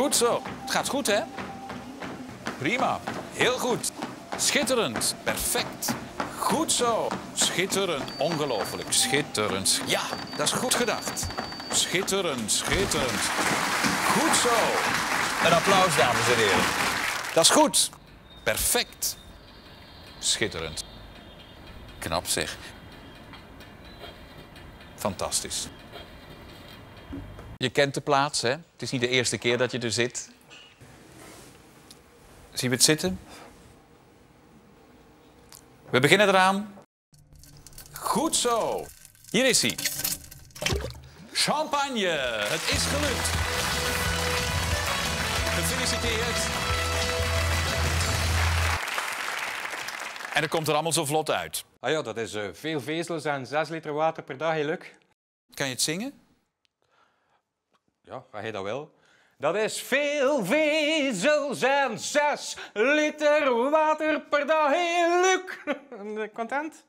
Goed zo. Het gaat goed, hè? Prima. Heel goed. Schitterend. Perfect. Goed zo. Schitterend. Ongelooflijk. Schitterend. Ja, dat is goed gedacht. Schitterend. Schitterend. Goed zo. Een applaus, dames en heren. Dat is goed. Perfect. Schitterend. Knap, zeg. Fantastisch. Je kent de plaats, hè? Het is niet de eerste keer dat je er zit. Zien we het zitten? We beginnen eraan. Goed zo. Hier is hij. Champagne. Het is gelukt. Gefeliciteerd. En het komt er allemaal zo vlot uit. Ah ja, dat is veel vezels en 6 liter water per dag, hè, Luc. Kan je het zingen? Ja, ga je dat wel? Dat is veel vezels en 6 liter water per dag, hé, Luc. Content?